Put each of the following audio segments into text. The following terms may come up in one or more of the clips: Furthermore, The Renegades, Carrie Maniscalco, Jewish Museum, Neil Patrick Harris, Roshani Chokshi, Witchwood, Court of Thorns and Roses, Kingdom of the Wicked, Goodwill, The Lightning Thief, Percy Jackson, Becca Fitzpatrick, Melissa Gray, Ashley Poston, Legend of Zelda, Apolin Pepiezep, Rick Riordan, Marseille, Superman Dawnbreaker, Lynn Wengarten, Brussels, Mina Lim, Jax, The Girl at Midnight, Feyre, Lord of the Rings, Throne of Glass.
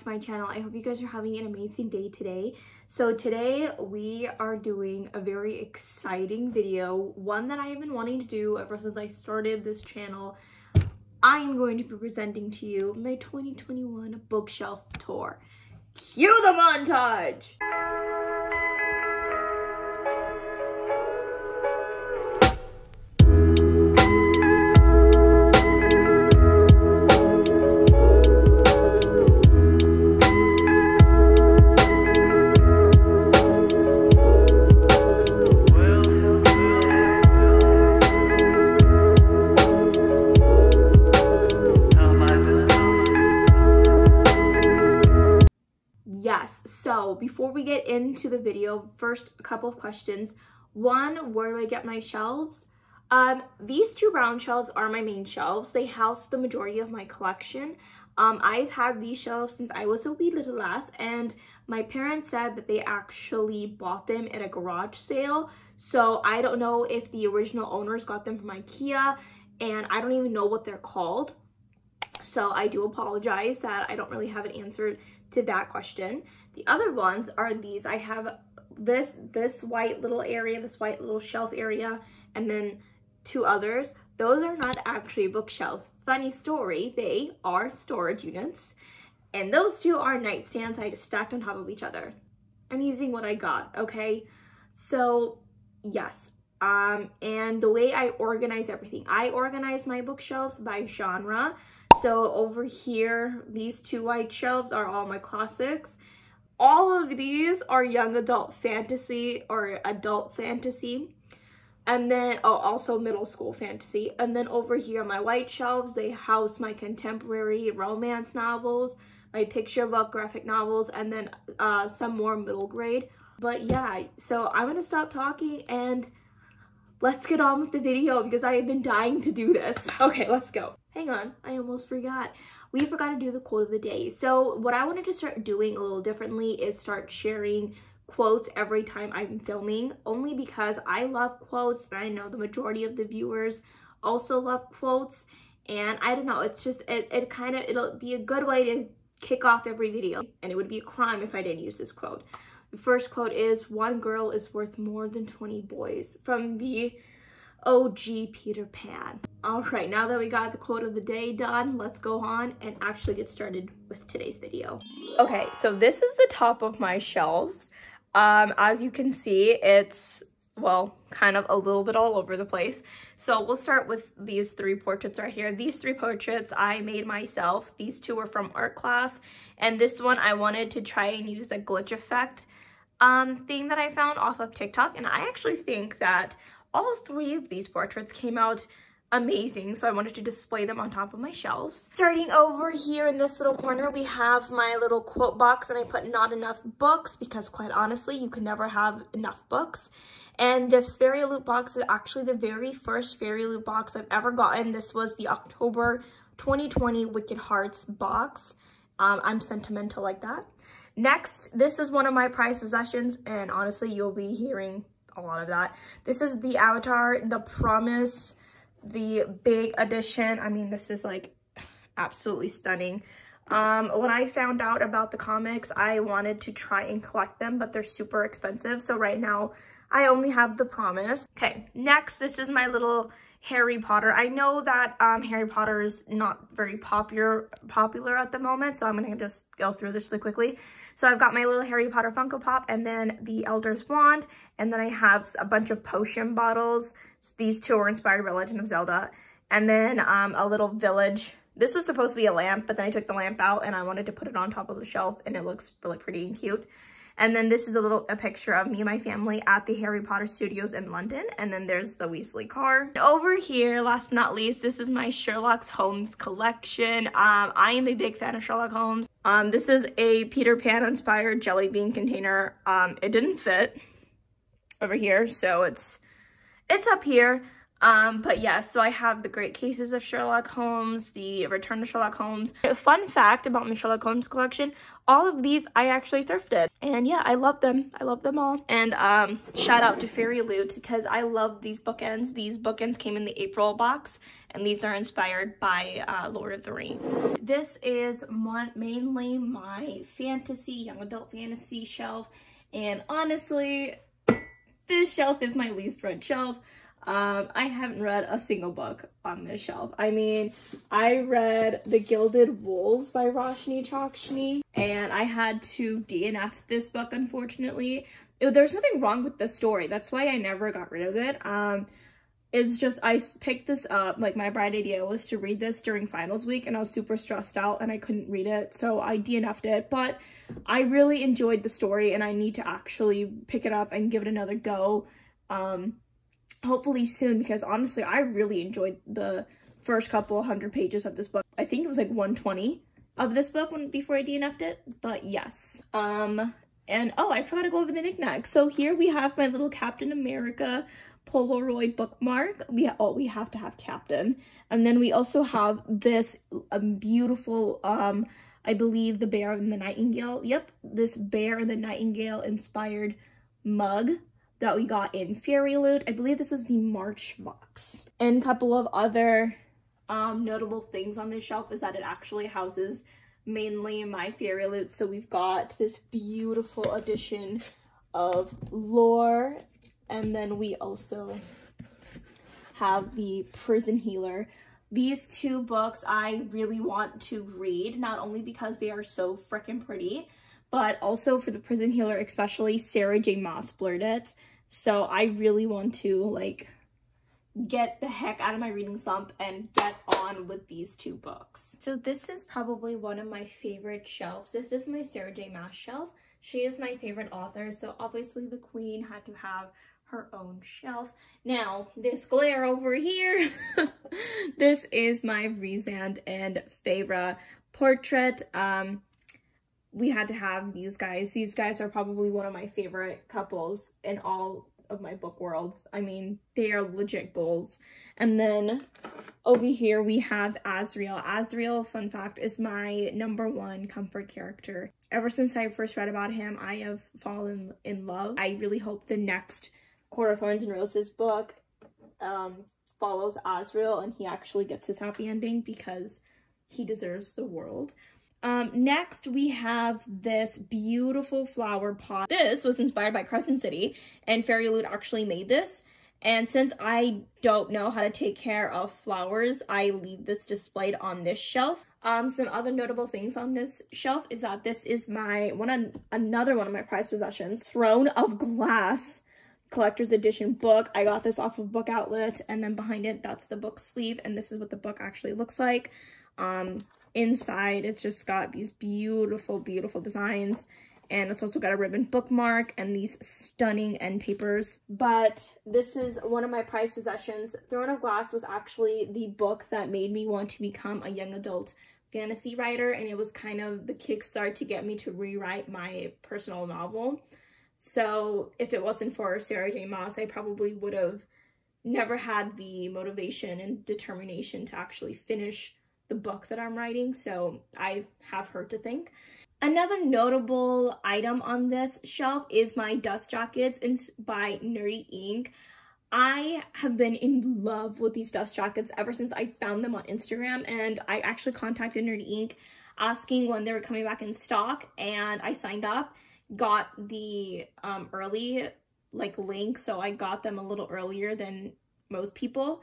to my channel. I hope you guys are having an amazing day today. So today we are doing a very exciting video, one that I've been wanting to do ever since I started this channel. I am going to be presenting to you my 2021 bookshelf tour. Cue the montage! Before we get into the video, first a couple of questions. One, where do I get my shelves? These two round shelves are my main shelves. They house the majority of my collection. I've had these shelves since I was a wee little lass, and my parents said that they actually bought them at a garage sale. So I don't know if the original owners got them from IKEA, and I don't even know what they're called. So I do apologize that I don't really have an answer to that question. The other ones are these. I have this white little area, this white little shelf area, and then two others. Those are not actually bookshelves. Funny story, they are storage units. And those two are nightstands I just stacked on top of each other. I'm using what I got, okay? So, yes. And the way I organize everything, I organize my bookshelves by genre. So over here, these two white shelves are all my classics. All of these are young adult fantasy or adult fantasy. And then, oh, also middle school fantasy. And then over here, my white shelves, they house my contemporary romance novels, my picture book graphic novels, and then some more middle grade. But yeah, so I'm gonna stop talking and let's get on with the video because I have been dying to do this. Okay, let's go. Hang on, I almost forgot. We forgot to do the quote of the day. So what I wanted to start doing a little differently is start sharing quotes every time I'm filming, only because I love quotes and I know the majority of the viewers also love quotes. And I don't know, it's just, it'll be a good way to kick off every video. And it would be a crime if I didn't use this quote. The first quote is, "One girl is worth more than 20 boys," from the OG Peter Pan. All right, now that we got the quote of the day done, let's go on and actually get started with today's video. Okay, so this is the top of my shelves. As you can see, it's, well, kind of a little bit all over the place. So we'll start with these three portraits right here. These three portraits I made myself. These two were from art class. And this one I wanted to try and use the glitch effect thing that I found off of TikTok. And I actually think that all three of these portraits came out amazing, so I wanted to display them on top of my shelves. Starting over here in this little corner, we have my little quote box, and I put "not enough books" because, quite honestly, you can never have enough books. And this Fairyloot box is actually the very first Fairyloot box I've ever gotten. This was the October 2020 Wicked Hearts box. I'm sentimental like that. Next, this is one of my prized possessions, and honestly, you'll be hearing a lot of that. This is the Avatar, The Promise, the big edition. I mean, this is like absolutely stunning. When I found out about the comics, I wanted to try and collect them, but they're super expensive. So right now I only have The Promise. Okay, next, this is my little Harry Potter. I know that Harry Potter is not very popular at the moment, so I'm gonna just go through this really quickly. So I've got my little Harry Potter Funko Pop, and then the Elder's Wand, and then I have a bunch of potion bottles. These two are inspired by Legend of Zelda. And then a little village. This was supposed to be a lamp, but then I took the lamp out and I wanted to put it on top of the shelf, and it looks really pretty and cute. And then this is a picture of me and my family at the Harry Potter Studios in London. And then there's the Weasley car. And over here, last but not least, this is my Sherlock Holmes collection. I am a big fan of Sherlock Holmes. This is a Peter Pan inspired jelly bean container. It didn't fit over here, so it's up here. But yeah, so I have The Great Cases of Sherlock Holmes, The Return to Sherlock Holmes. A fun fact about my Sherlock Holmes collection, all of these I actually thrifted. And yeah, I love them. I love them all. And shout out to Fairyloot because I love these bookends. These bookends came in the April box and these are inspired by Lord of the Rings. This is mainly my fantasy, young adult fantasy shelf. And honestly, this shelf is my least read shelf. I haven't read a single book on this shelf. I mean, I read The Gilded Wolves by Roshani Chokshi, and I had to DNF this book, unfortunately. There's nothing wrong with the story. That's why I never got rid of it. It's just, I picked this up, like my bright idea was to read this during finals week, and I was super stressed out and I couldn't read it, so I DNF'd it, but I really enjoyed the story and I need to actually pick it up and give it another go. Hopefully soon, because honestly I really enjoyed the first couple hundred pages of this book. I think it was like 120 of this book before I DNF'd it, but yes. And oh, I forgot to go over the knickknacks. So here we have my little Captain America Polaroid bookmark. We have to have Captain, and then we also have this beautiful I believe The Bear and the Nightingale. Yep, this Bear and the Nightingale inspired mug that we got in Fairyloot. I believe this was the March box. And a couple of other notable things on this shelf is that it actually houses mainly my Fairyloot. So we've got this beautiful edition of Lore, and then we also have The Prison Healer. These two books I really want to read, not only because they are so freaking pretty, but also for The Prison Healer, especially Sarah J. Maas blurred it. So I really want to like get the heck out of my reading slump and get on with these two books. So this is probably one of my favorite shelves. This is my Sarah J. Maas shelf. She is my favorite author, so obviously the queen had to have her own shelf. Now, this glare over here, this is my Rezand and Feyre portrait. We had to have these guys. These guys are probably one of my favorite couples in all of my book worlds. I mean, they are legit goals. And then over here we have Azriel. Azriel, fun fact, is my #1 comfort character. Ever since I first read about him, I have fallen in love. I really hope the next Court of Thorns and Roses book follows Azriel and he actually gets his happy ending because he deserves the world. Next we have this beautiful flower pot. This was inspired by Crescent City and Fairyloot actually made this, and since I don't know how to take care of flowers, I leave this displayed on this shelf. Some other notable things on this shelf is that this is my another one of my prized possessions, Throne of Glass collector's edition book. I got this off of Book Outlet, and then behind it, that's the book sleeve, and this is what the book actually looks like. Inside it's just got these beautiful designs, and it's also got a ribbon bookmark and these stunning end papers. But this is one of my prized possessions. Throne of Glass was actually the book that made me want to become a young adult fantasy writer, and it was kind of the kickstart to get me to rewrite my personal novel. So if it wasn't for Sarah J. Maas, I probably would have never had the motivation and determination to actually finish the book that I'm writing, so I have her to thank. Another notable item on this shelf is my dust jackets by Nerdy Ink. I have been in love with these dust jackets ever since I found them on Instagram, and I actually contacted Nerdy Ink asking when they were coming back in stock, and I signed up, got the early like link, so I got them a little earlier than most people.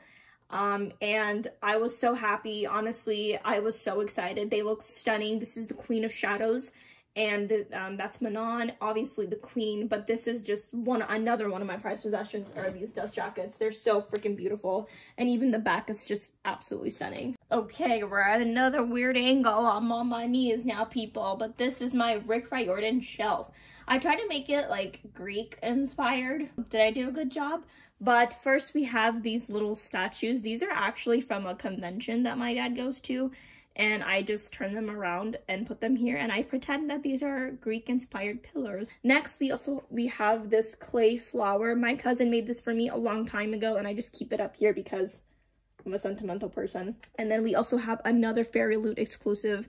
And I was so happy. Honestly, I was so excited. They look stunning. This is the Queen of Shadows, and that's Manon, obviously the queen, but this is just another one of my prized possessions are these dust jackets. They're so freaking beautiful, and even the back is just absolutely stunning. Okay, we're at another weird angle. I'm on my knees now, people, but this is my Rick Riordan shelf. I tried to make it like Greek inspired. Did I do a good job? But first we have these little statues. These are actually from a convention that my dad goes to, and I just turn them around and put them here, and I pretend that these are Greek inspired pillows. Next we have this clay flower. My cousin made this for me a long time ago, and I just keep it up here because I'm a sentimental person. And then we also have another Fairyloot exclusive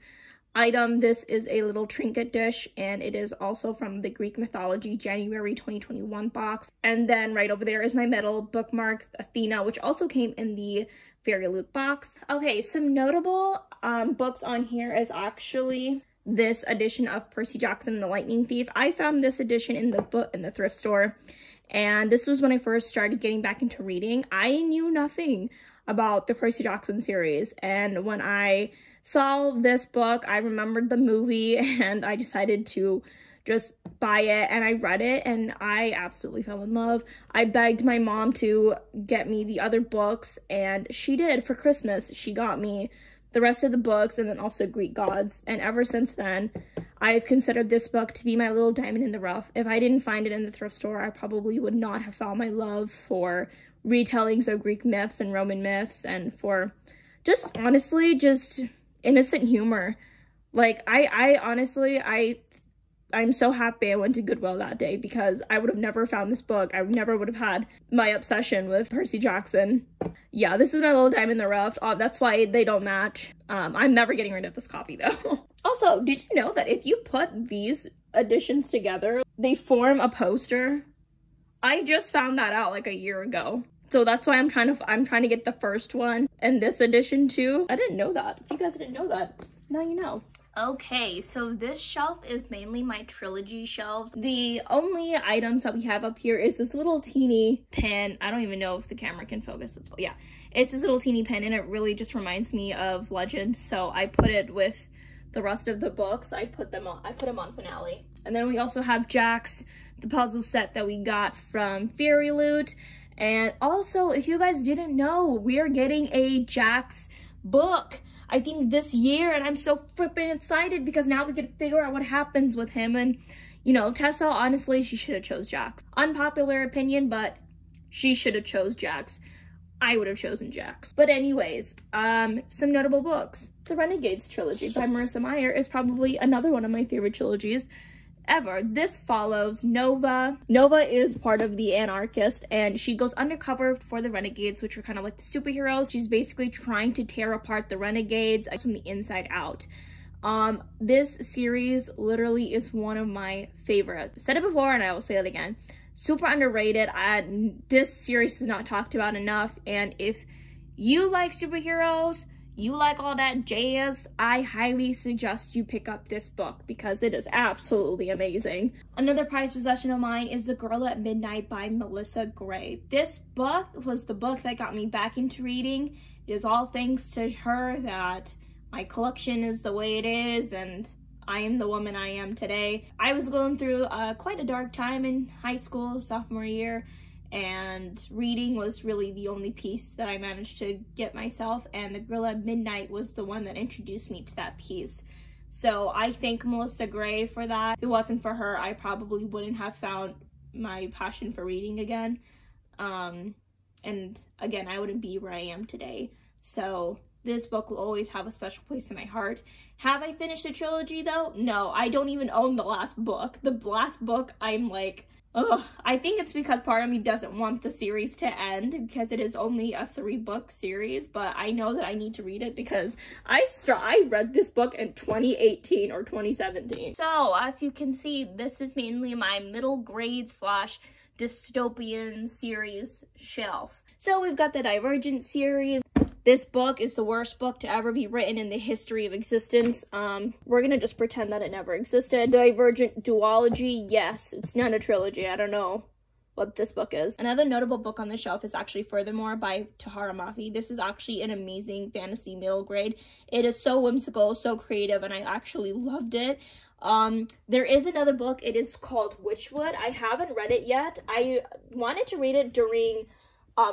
item. This is a little trinket dish, and it is also from the Greek mythology January 2021 box. And then right over there is my metal bookmark Athena, which also came in the Fairyloot box. Okay, some notable books on here is actually this edition of Percy Jackson and the Lightning Thief. I found this edition in the thrift store, and this was when I first started getting back into reading. I knew nothing about the Percy Jackson series, and when I saw this book, I remembered the movie, and I decided to just buy it, and I read it, and I absolutely fell in love. I begged my mom to get me the other books, and she did. For Christmas, she got me the rest of the books, and then also Greek gods, and ever since then, I've considered this book to be my little diamond in the rough. If I didn't find it in the thrift store, I probably would not have found my love for retellings of Greek myths and Roman myths, and for just honestly just innocent humor. Like I'm so happy I went to Goodwill that day, because I would have never found this book. I never would have had my obsession with Percy Jackson. Yeah, this is my little diamond in the rough. That's why they don't match. I'm never getting rid of this copy though. Also, did you know that if you put these editions together, they form a poster? I just found that out like a year ago. So that's why I'm trying to get the first one and this edition too. I didn't know that. If you guys didn't know that, now you know. Okay, so this shelf is mainly my trilogy shelves. The only items that we have up here is this little teeny pin. I don't even know if the camera can focus this. Yeah, it's this little teeny pin, and it really just reminds me of Legend. So I put it with the rest of the books. I put them on Finale. And then we also have Jax, the puzzle set that we got from Fairyloot. And also, if you guys didn't know, we're getting a Jax book, I think this year, and I'm so flippin' excited because now we can figure out what happens with him. And, you know, Tessa, honestly, she should have chose Jax. Unpopular opinion, but she should have chose Jax. I would have chosen Jax. But anyways, some notable books. The Renegades trilogy by Marissa Meyer is probably another one of my favorite trilogies ever. This follows Nova. Nova is part of the Anarchist, and she goes undercover for the Renegades, which are kind of like the superheroes. She's basically trying to tear apart the Renegades from the inside out. This series literally is one of my favorites. I've said it before and I will say it again. Super underrated. This series is not talked about enough, and if you like superheroes, you like all that jazz, I highly suggest you pick up this book because it is absolutely amazing. Another prized possession of mine is The Girl at Midnight by Melissa Gray. This book was the book that got me back into reading. It is all thanks to her that my collection is the way it is, and I am the woman I am today. I was going through quite a dark time in high school, sophomore year, and reading was really the only piece that I managed to get myself, and The Girl at Midnight was the one that introduced me to that piece. So I thank Melissa Gray for that. If it wasn't for her, I probably wouldn't have found my passion for reading again. And again, I wouldn't be where I am today. So this book will always have a special place in my heart. Have I finished the trilogy though? No, I don't even own the last book. The last book, I'm like, ugh. I think it's because part of me doesn't want the series to end because it is only a 3-book series, but I know that I need to read it because I read this book in 2018 or 2017. So as you can see, this is mainly my middle grade / dystopian series shelf. So we've got the Divergent series. This book is the worst book to ever be written in the history of existence. We're gonna just pretend that it never existed. Divergent duology, yes, it's not a trilogy. I don't know what this book is. Another notable book on the shelf is actually Furthermore by Tahereh Mafi. This is actually an amazing fantasy middle grade. It is so whimsical, so creative, and I actually loved it. There is another book. It is called Witchwood. I haven't read it yet. I wanted to read it during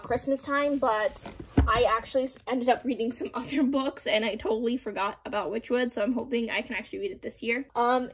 Christmas time, but I actually ended up reading some other books and I totally forgot about Witchwood, so I'm hoping I can actually read it this year.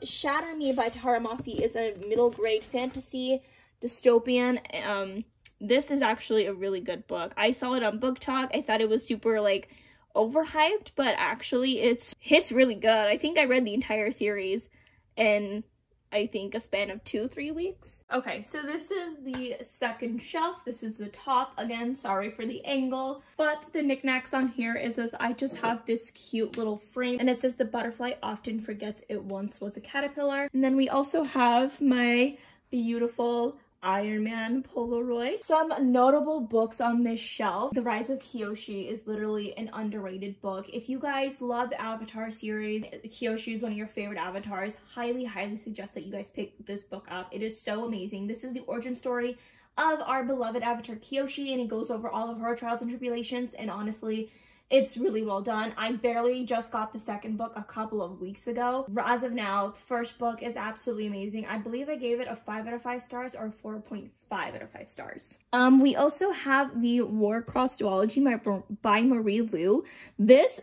Shatter Me by Tahereh Mafi is a middle grade fantasy dystopian. This is actually a really good book. I saw it on BookTok. I thought it was super like overhyped, but actually it hits really good. I think I read the entire series in, I think, a span of 2-3 weeks. Okay, so this is the second shelf. This is the top. Again, sorry for the angle, but the knickknacks on here is this. I just have this cute little frame, and it says the butterfly often forgets it once was a caterpillar. And then we also have my beautiful Iron Man Polaroid. Some notable books on this shelf. The Rise of Kyoshi is literally an underrated book. If you guys love the Avatar series, Kyoshi is one of your favorite avatars. Highly, highly suggest that you guys pick this book up. It is so amazing. This is the origin story of our beloved Avatar Kyoshi, and it goes over all of her trials and tribulations, and honestly, it's really well done. I barely just got the second book a couple of weeks ago. As of now, the first book is absolutely amazing. I believe I gave it a 5 out of 5 stars or 4.5 out of 5 stars. We also have the War Cross Duology by Marie Lu. This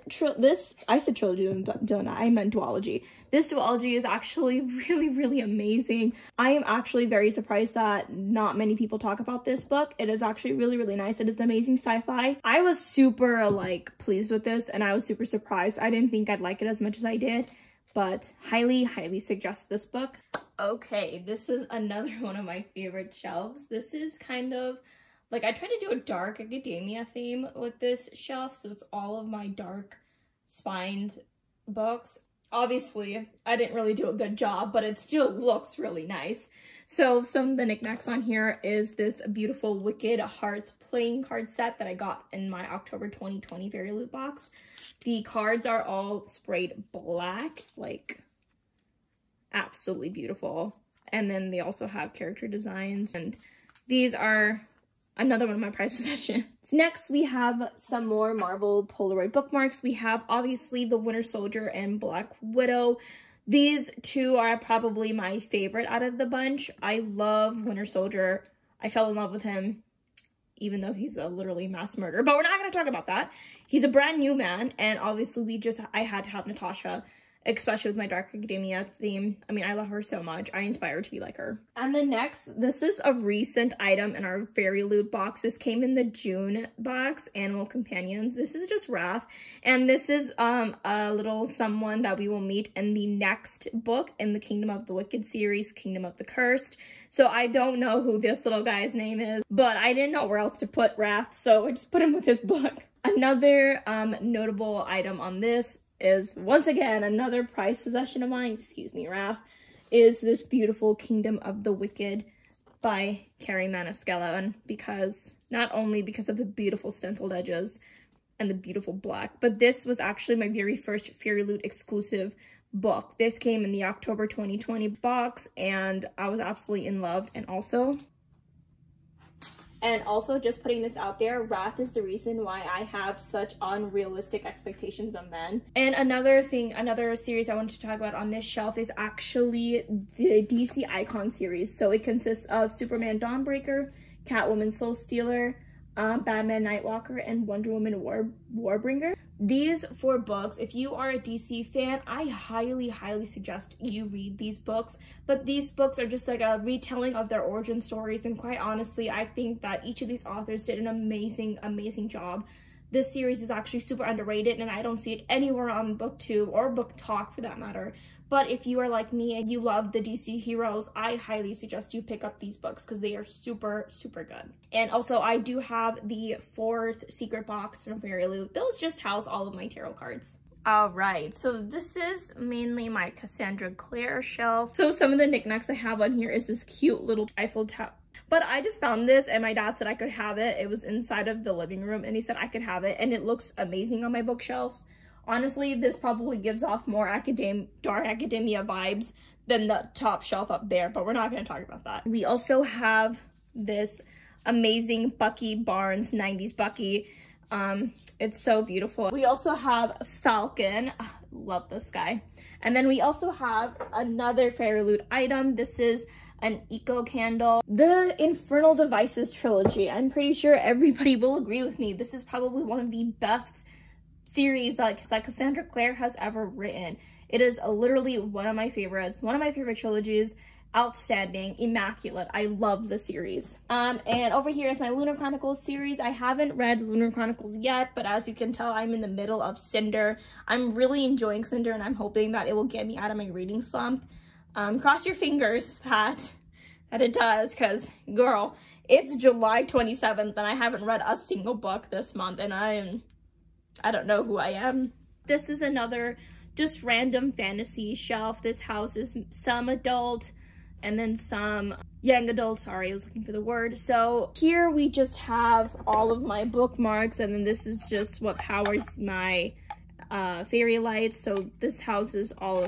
I said trilogy, don't I? I meant duology. This duology is actually really, really amazing. I am actually very surprised that not many people talk about this book. It is actually really, really nice. It is amazing sci-fi. I was super, like, pleased with this, and I was super surprised. I didn't think I'd like it as much as I did, but highly, highly suggest this book. Okay, this is another one of my favorite shelves. This is kind of like, I tried to do a dark academia theme with this shelf, so it's all of my dark spined books. Obviously, I didn't really do a good job, but it still looks really nice. So some of the knickknacks on here is this beautiful Wicked Hearts playing card set that I got in my October 2020 Fairyloot box. The cards are all sprayed black, like absolutely beautiful. And then they also have character designs, and these are another one of my prized possessions. Next, we have some more Marvel Polaroid bookmarks. We have, obviously, the Winter Soldier and Black Widow. These two are probably my favorite out of the bunch. I love Winter Soldier. I fell in love with him, even though he's a literally mass murderer. But we're not going to talk about that. He's a brand new man, and obviously, I had to have Natasha, especially with my Dark Academia theme. I mean, I love her so much. I inspire to be like her. And the next, this is a recent item in our Fairyloot box. This came in the June box, Animal Companions. This is just Wrath. And this is a little someone that we will meet in the next book in the Kingdom of the Wicked series, Kingdom of the Cursed. So I don't know who this little guy's name is, but I didn't know where else to put Wrath, so I just put him with his book. Another notable item on this is, once again, another prized possession of mine, excuse me, Raph, is this beautiful Kingdom of the Wicked by Carrie Maniscalco, and not only because of the beautiful stenciled edges and the beautiful black, but this was actually my very first Fairyloot exclusive book. This came in the October 2020 box, and I was absolutely in love. And also, just putting this out there, Wrath is the reason why I have such unrealistic expectations of men. And another series I wanted to talk about on this shelf is actually the DC Icon series. So it consists of Superman Dawnbreaker, Catwoman Soulstealer, Batman Nightwalker, and Wonder Woman Warbringer. These four books, if you are a DC fan, I highly, highly suggest you read these books. But these books are just like a retelling of their origin stories, and quite honestly, I think that each of these authors did an amazing, amazing job. This series is actually super underrated, and I don't see it anywhere on BookTube or BookTok for that matter. But if you are like me and you love the DC heroes, I highly suggest you pick up these books because they are super, super good. And also, I do have the 4th secret box from Fairyloot. Those just house all of my tarot cards. All right, so this is mainly my Cassandra Clare shelf. So some of the knickknacks I have on here is this cute little Eiffel Tower. But I just found this, and my dad said I could have it. It was inside of the living room, and he said I could have it, and it looks amazing on my bookshelves. Honestly, this probably gives off more dark academia vibes than the top shelf up there, but we're not going to talk about that. We also have this amazing Bucky Barnes, 90s Bucky. It's so beautiful. We also have Falcon. Ugh, love this guy. And then we also have another Fairyloot item. This is an eco candle, the Infernal Devices trilogy. I'm pretty sure everybody will agree with me. This is probably one of the best series that Cassandra Clare has ever written. It is literally one of my favorites, one of my favorite trilogies, outstanding, immaculate. I love the series. And over here is my Lunar Chronicles series. I haven't read Lunar Chronicles yet, but as you can tell, I'm in the middle of Cinder. I'm really enjoying Cinder, and I'm hoping that it will get me out of my reading slump. Cross your fingers that it does, because girl, it's July 27th and I haven't read a single book this month, and I don't know who I am. This is another just random fantasy shelf. This houses some adult and then some young adult. Sorry, I was looking for the word. So here we just have all of my bookmarks, and then this is just what powers my fairy lights. So this houses all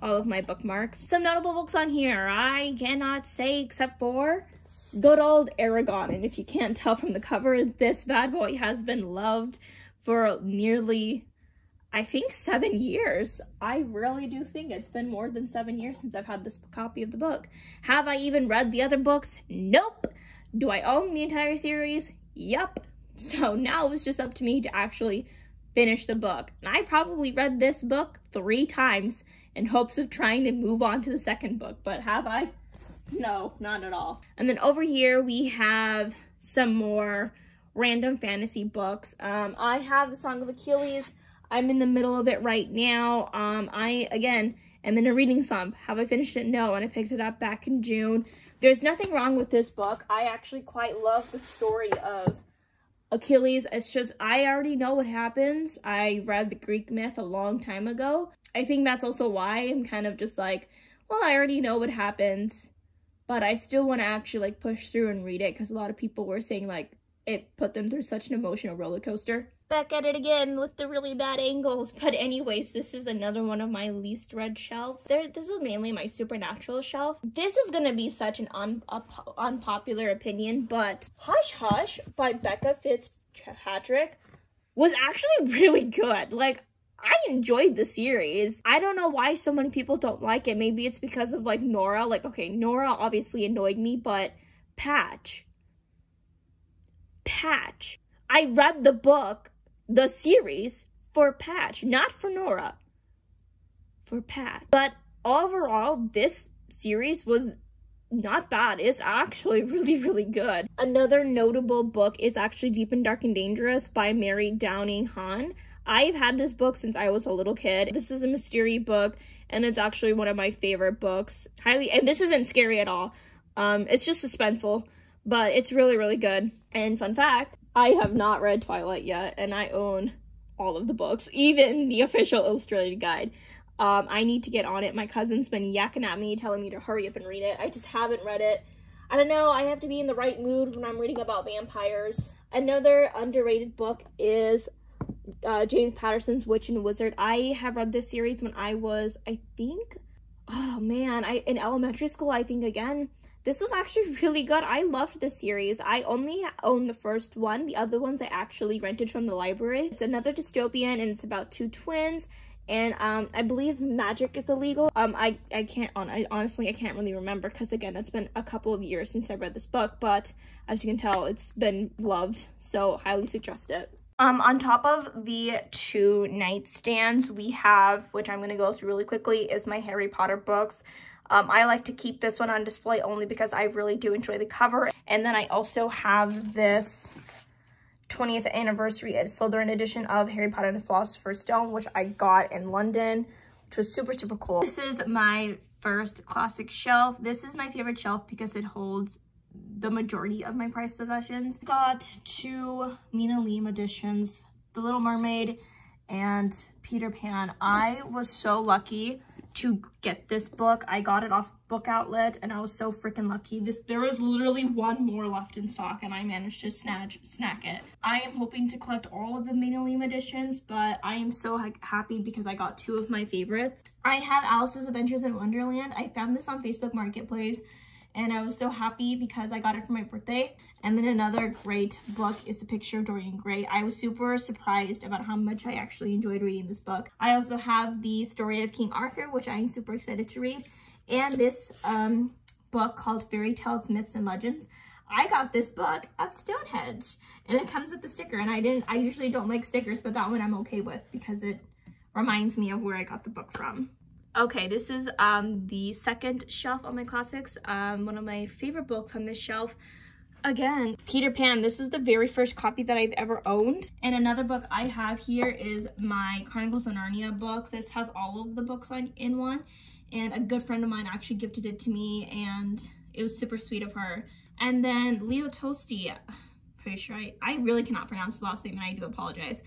of my bookmarks. Some notable books on here I cannot say except for good old Aragon. And if you can't tell from the cover, this bad boy has been loved for nearly, I think, 7 years. I really do think it's been more than 7 years since I've had this copy of the book. Have I even read the other books? Nope. Do I own the entire series? Yup. So now it's just up to me to actually finish the book. And I probably read this book 3 times in hopes of trying to move on to the second book, but have I? No, not at all. And then over here we have some more random fantasy books. I have The Song of Achilles. I'm in the middle of it right now. I, again, am in a reading slump. Have I finished it? No, and I picked it up back in June. There's nothing wrong with this book. I actually quite love the story of Achilles. It's just, I already know what happens. I read the Greek myth a long time ago. I think that's also why I'm kind of just like, well, I already know what happens, but I still want to actually like push through and read it, because a lot of people were saying like it put them through such an emotional roller coaster. Back at it again with the really bad angles. But anyways, this is another one of my least read shelves. This is mainly my supernatural shelf. This is gonna be such an unpopular opinion, but Hush Hush by Becca Fitzpatrick was actually really good. Like, I enjoyed the series. I don't know why so many people don't like it. Maybe it's because of like Nora. Like, okay, Nora obviously annoyed me, but Patch. I read the book, the series, for Patch, not for Nora, for Patch. But overall, this series was not bad. It's actually really, really good. Another notable book is actually Deep and Dark and Dangerous by Mary Downing Hahn. I've had this book since I was a little kid. This is a mystery book, and it's actually one of my favorite books. And this isn't scary at all. It's just suspenseful, but it's really, really good. And fun fact, I have not read Twilight yet, and I own all of the books, even the official illustrated guide. I need to get on it. My cousin's been yakking at me, telling me to hurry up and read it. I just haven't read it. I don't know, I have to be in the right mood when I'm reading about vampires. Another underrated book is James Patterson's Witch and Wizard. I have read this series when I was, I think, oh man, in elementary school, I think, again. This was actually really good. I loved this series. I only own the first one. The other ones I actually rented from the library. It's another dystopian, and it's about 2 twins, and I believe magic is illegal. I can't really remember, because again, it's been a couple of years since I read this book, but as you can tell, it's been loved, so highly suggest it. On top of the 2 nightstands we have, which I'm going to go through really quickly, is my Harry Potter books. I like to keep this one on display only because I really do enjoy the cover. And then I also have this 20th anniversary Slytherin edition of Harry Potter and the Philosopher's Stone, which I got in London, which was super, super cool. This is my first classic shelf. This is my favorite shelf because it holds the majority of my prized possessions. Got 2 Mina Lim editions, The Little Mermaid and Peter Pan. I was so lucky to get this book. I got it off Book Outlet, and I was so freaking lucky. There was literally 1 more left in stock, and I managed to snack it. I am hoping to collect all of the Mina Lim editions, but I am so happy because I got 2 of my favorites. I have Alice's Adventures in Wonderland. I found this on Facebook Marketplace, and I was so happy because I got it for my birthday. And then another great book is The Picture of Dorian Gray. I was super surprised about how much I actually enjoyed reading this book. I also have The Story of King Arthur, which I am super excited to read, and this book called Fairy Tales, Myths, and Legends. I got this book at Stonehenge, and it comes with a sticker, and I usually don't like stickers, but that one I'm okay with because it reminds me of where I got the book from. Okay, this is the second shelf on my classics. One of my favorite books on this shelf. Again, Peter Pan. This is the very first copy that I've ever owned. And another book I have here is my Chronicles of Narnia book. This has all of the books in one. And a good friend of mine actually gifted it to me, and it was super sweet of her. And then Leo Tolstoy. Pretty sure I really cannot pronounce his last name, and I do apologize.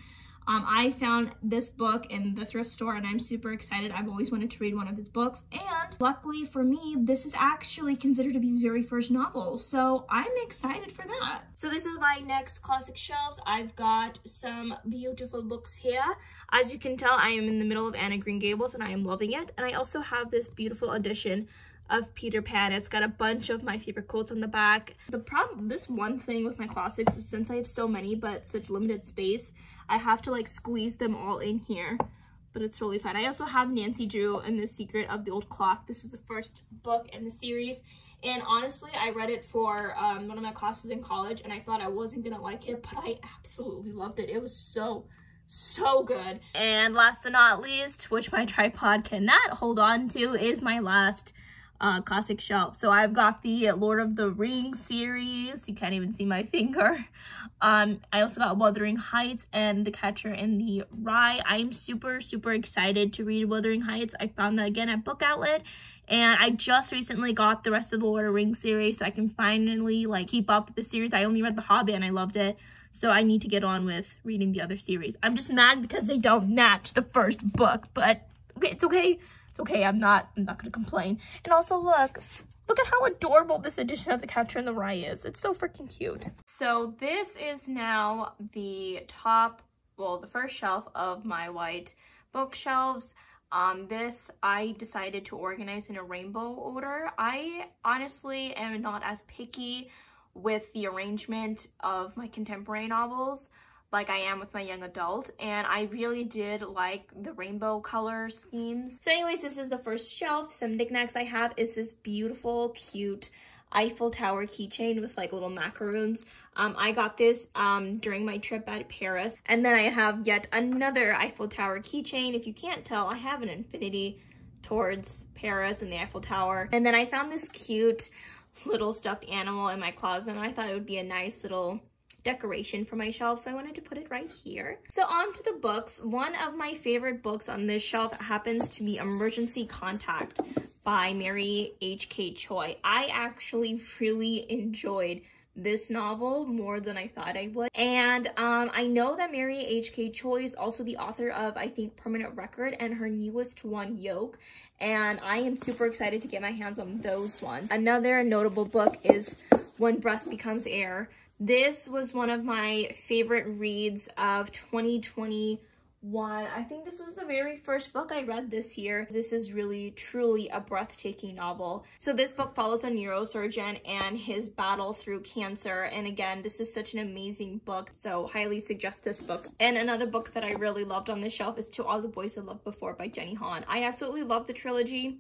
I found this book in the thrift store, and I'm super excited. I've always wanted to read one of his books, and luckily for me, this is actually considered to be his very first novel, so I'm excited for that. So this is my next classic shelves. I've got some beautiful books here. As you can tell, I am in the middle of Anne of Green Gables, and I am loving it. And I also have this beautiful edition of Peter Pan. It's got a bunch of my favorite quotes on the back. The problem, this one thing with my classics, is since I have so many but such limited space, I have to like squeeze them all in here, but it's really fun. I also have Nancy Drew and The Secret of the Old Clock. This is the first book in the series, and honestly, I read it for one of my classes in college, and I thought I wasn't gonna like it, but I absolutely loved it. It was so good. And last but not least, which my tripod cannot hold on to, is my last classic shelf. So I've got the Lord of the Rings series. You can't even see my finger. I also got Wuthering Heights and The Catcher in the Rye. I'm super excited to read Wuthering Heights. I found that again at Book Outlet, and I just recently got the rest of the Lord of the Rings series, so I can finally like keep up with the series. I only read The Hobbit and I loved it, so I need to get on with reading the other series. I'm just mad because they don't match the first book, but okay, it's okay. Okay, I'm not gonna complain. And also look at how adorable this edition of The Catcher in the Rye is. It's so freaking cute. So this is now the top, well, the first shelf of my white bookshelves. This I decided to organize in a rainbow order. I honestly am not as picky with the arrangement of my contemporary novels like I am with my young adult, and I really did like the rainbow color schemes. So anyways, this is the first shelf. Some knickknacks I have is this beautiful, cute Eiffel Tower keychain with like little macaroons. I got this during my trip at Paris. And then I have yet another Eiffel Tower keychain. If you can't tell, I have an affinity towards Paris and the Eiffel Tower. And then I found this cute little stuffed animal in my closet, and I thought it would be a nice little decoration for my shelf, so I wanted to put it right here. So on to the books. One of my favorite books on this shelf happens to be Emergency Contact by Mary H.K. Choi. I actually really enjoyed this novel more than I thought I would, and I know that Mary H.K. Choi is also the author of, I think, Permanent Record and her newest one, Yoke, and I am super excited to get my hands on those ones. Another notable book is When Breath Becomes Air. This was one of my favorite reads of 2021. I think this was the very first book I read this year. This is really, truly a breathtaking novel. So this book follows a neurosurgeon and his battle through cancer. And again, this is such an amazing book, so highly suggest this book. And another book that I really loved on this shelf is To All the Boys I Loved Before by Jenny Han. I absolutely love the trilogy.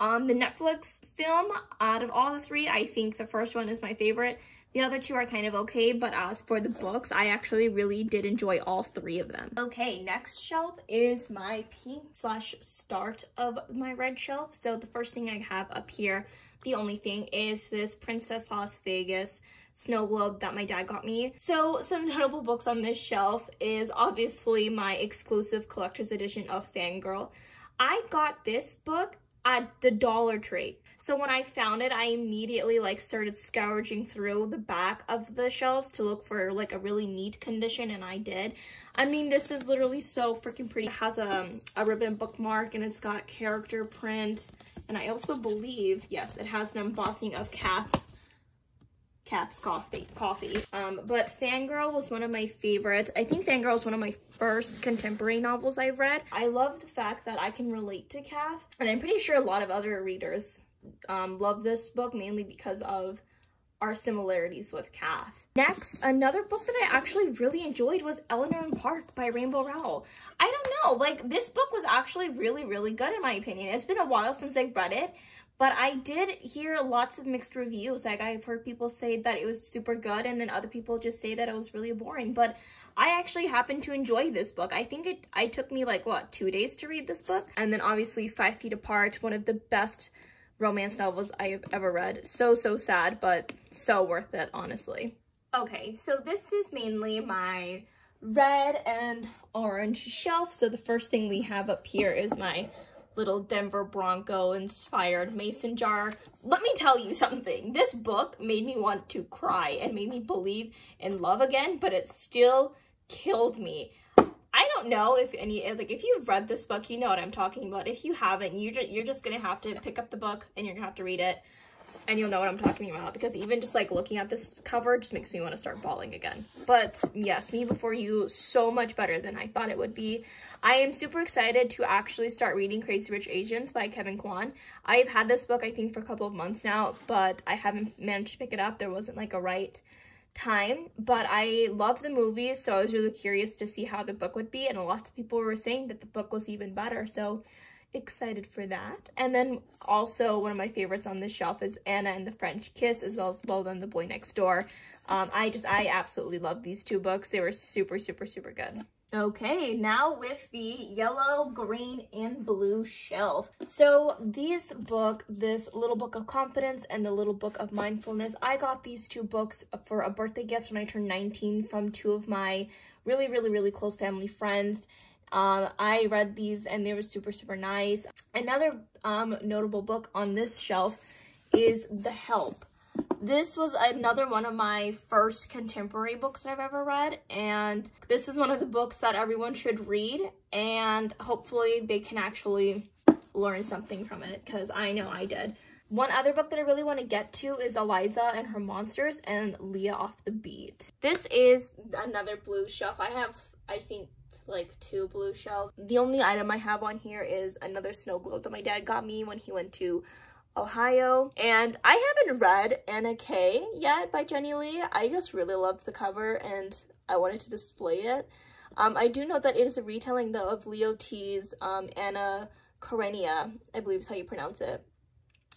The Netflix film, out of all the three, I think the first one is my favorite. The other two are kind of okay, but as for the books, I actually really did enjoy all three of them. Okay, next shelf is my pink/start of my red shelf. So the first thing I have up here, the only thing, is this Princess Las Vegas snow globe that my dad got me. So some notable books on this shelf is obviously my exclusive collector's edition of Fangirl. I got this book at the Dollar Tree. So when I found it, I immediately like started scourging through the back of the shelves to look for like a really neat condition, and I did. I mean, this is literally so freaking pretty. It has a ribbon bookmark, and it's got character print, and I also believe, yes, it has an embossing of Cat's coffee. But Fangirl was one of my favorites. I think Fangirl is one of my first contemporary novels I read. I love the fact that I can relate to Kath, and I'm pretty sure a lot of other readers love this book, mainly because of our similarities with Kath. Next, another book that I actually really enjoyed was Eleanor and Park by Rainbow Rowell. I don't know, like, this book was actually really good in my opinion. It's been a while since I read it, But I did hear lots of mixed reviews. Like, I've heard people say that it was super good, and then other people just say that it was really boring. But I actually happened to enjoy this book. I think I took me, like, what, 2 days to read this book? And then obviously 5 Feet Apart, one of the best romance novels I have ever read. So, so sad, but so worth it, honestly. Okay, so this is mainly my red and orange shelf. So the first thing we have up here is my little Denver Bronco inspired mason jar. Let me tell you something. This book made me want to cry and made me believe in love again, but it still killed me. I don't know if any, like, if you've read this book, you know what I'm talking about. If you haven't, you're just gonna have to pick up the book and you're gonna have to read it, and you'll know what I'm talking about, because even just like looking at this cover just makes me want to start bawling again. But yes, Me Before You, so much better than I thought it would be. I am super excited to actually start reading Crazy Rich Asians by Kevin Kwan. I've had this book I think for a couple of months now, but I haven't managed to pick it up. There wasn't like a right time, but I love the movie, so I was really curious to see how the book would be, and lots of people were saying that the book was even better, so excited for that. And then also one of my favorites on this shelf is Anna and the French Kiss, as well as Lola and the Boy Next Door. I absolutely love these two books. They were super, super, super good. Okay, now with the yellow, green, and blue shelf. So this Little Book of Confidence and the Little Book of Mindfulness, I got these two books for a birthday gift when I turned 19 from two of my really, really, really close family friends. I read these and they were super, super nice. Another notable book on this shelf is The Help. This was another one of my first contemporary books that I've ever read, and this is one of the books that everyone should read, and hopefully they can actually learn something from it, because I know I did. One other book that I really want to get to is Eliza and Her Monsters and Leah Off the Beat. This is another blue shelf. I have, I think, like two blue shelves. The only item I have on here is another snow globe that my dad got me when he went to Ohio. And I haven't read Anna Kay yet by Jenny Lee. I just really love the cover and I wanted to display it. I do know that it is a retelling though of Leo T's Anna Karenina, I believe is how you pronounce it.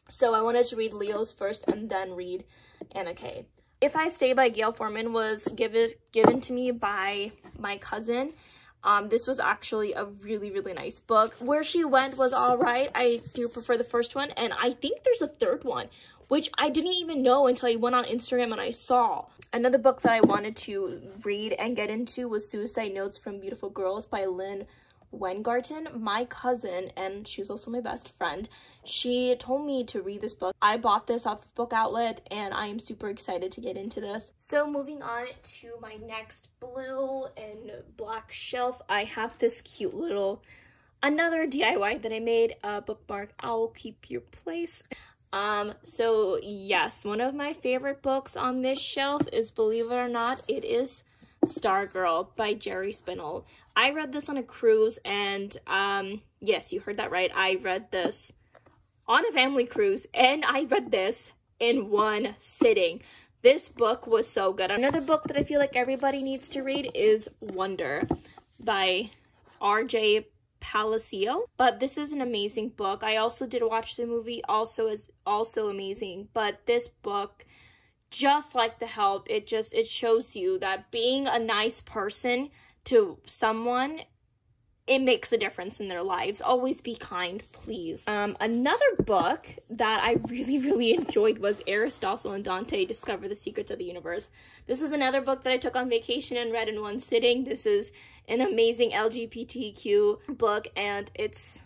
So I wanted to read Leo's first and then read Anna Kay. If I Stay by Gail Forman was given to me by my cousin. This was actually a really, really nice book. Where She Went was all right. I do prefer the first one, and I think there's a third one, which I didn't even know until I went on Instagram and I saw. Another book that I wanted to read and get into was Suicide Notes from Beautiful Girls by Lynn Wengarten. My cousin, and she's also my best friend, she told me to read this book. I bought this off of Book Outlet and I am super excited to get into this. So moving on to my next blue and black shelf, I have this cute little another DIY that I made, bookmark I Will Keep Your Place. So yes, one of my favorite books on this shelf is, believe it or not, it is Stargirl by Jerry Spinell. I read this on a cruise, and yes, you heard that right. I read this on a family cruise, and I read this in one sitting. This book was so good. Another book that I feel like everybody needs to read is Wonder by R.J. Palacio, but this is an amazing book. I also did watch the movie, also amazing, but this book, just like The Help, it shows you that being a nice person to someone, it makes a difference in their lives. Always be kind, please. Another book that I really, really enjoyed was Aristotle and Dante Discover the Secrets of the Universe. This is another book that I took on vacation and read in one sitting. This is an amazing LGBTQ book, and it's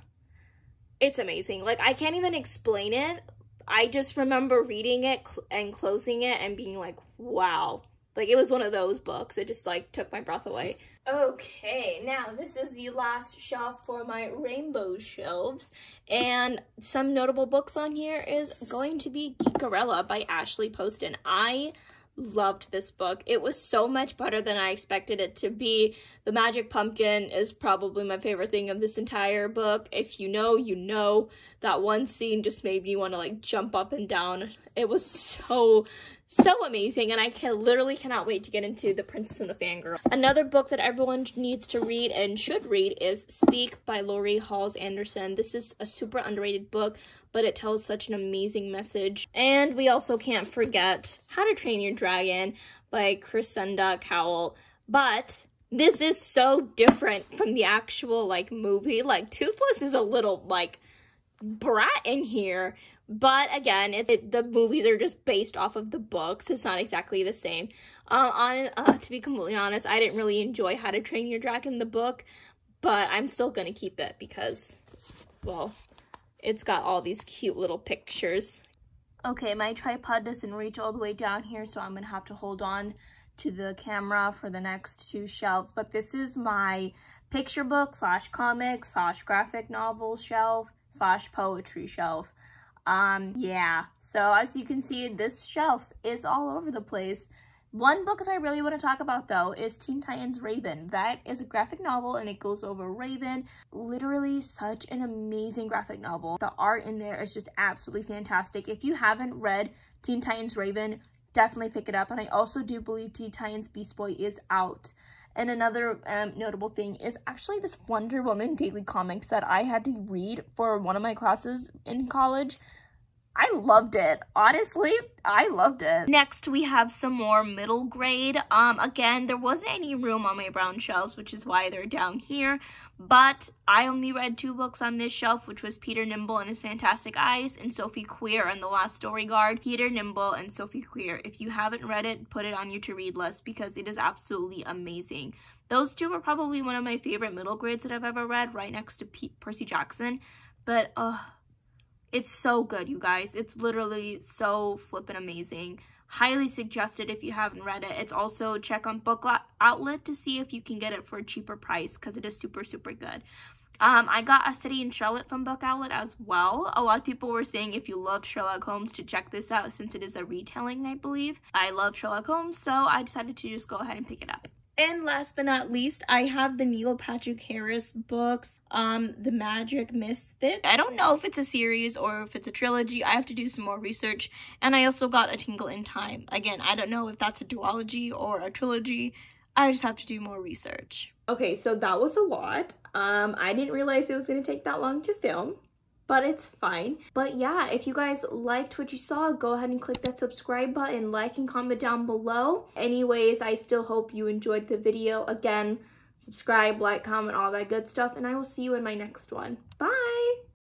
amazing. Like, I can't even explain it. I just remember reading it and closing it and being like, wow. Like, it was one of those books. It just, like, took my breath away. Okay, now this is the last shelf for my rainbow shelves. And some notable books on here is going to be Geekerella by Ashley Poston. I loved this book. It was so much better than I expected it to be. The Magic Pumpkin is probably my favorite thing of this entire book. If you know, you know. That one scene just made me want to like jump up and down. It was so, so amazing, and I literally cannot wait to get into The Princess and the Fangirl. Another book that everyone needs to read and should read is Speak by Laurie Halse Anderson. This is a super underrated book, but it tells such an amazing message. And we also can't forget How to Train Your Dragon by Crescenda Cowell. But this is so different from the actual, like, movie. Like, Toothless is a little, like, brat in here, but again, the movies are just based off of the books. It's not exactly the same. To be completely honest, I didn't really enjoy How to Train Your Dragon, the book, but I'm still gonna keep it because, well, it's got all these cute little pictures. Okay, my tripod doesn't reach all the way down here, so I'm gonna have to hold on to the camera for the next two shelves, but this is my picture book / comic / graphic novel shelf / poetry shelf. Yeah, so as you can see, this shelf is all over the place. One book that I really want to talk about, though, is Teen Titans Raven. That is a graphic novel, and it goes over Raven. Literally such an amazing graphic novel. The art in there is just absolutely fantastic. If you haven't read Teen Titans Raven, definitely pick it up. And I also do believe Teen Titans Beast Boy is out. And another notable thing is actually this Wonder Woman daily comics that I had to read for one of my classes in college. I loved it. Honestly, I loved it. Next, we have some more middle grade. Again, there wasn't any room on my brown shelves, which is why they're down here. But I only read two books on this shelf, which was Peter Nimble and His Fantastic Eyes and Sophie Queer and The Last Story Guard. Peter Nimble and Sophie Queer. If you haven't read it, put it on your to-read list because it is absolutely amazing. Those two are probably one of my favorite middle grades that I've ever read, right next to Percy Jackson. But, it's so good, you guys. It's literally so flippin' amazing. Highly suggested if you haven't read it. It's also check on Book Outlet to see if you can get it for a cheaper price because it is super, super good. I got A City in Charlotte from Book Outlet as well. A lot of people were saying if you love Sherlock Holmes to check this out since it is a retelling, I believe. I love Sherlock Holmes, so I decided to just go ahead and pick it up. And last but not least, I have the Neil Patrick Harris books, The Magic Misfit. I don't know if it's a series or if it's a trilogy. I have to do some more research. And I also got A Tingle in Time. Again, I don't know if that's a duology or a trilogy. I just have to do more research. Okay, so that was a lot. I didn't realize it was going to take that long to film, but it's fine. But yeah, if you guys liked what you saw, go ahead and click that subscribe button, like and comment down below. Anyways, I still hope you enjoyed the video. Again, subscribe, like, comment, all that good stuff, and I will see you in my next one. Bye!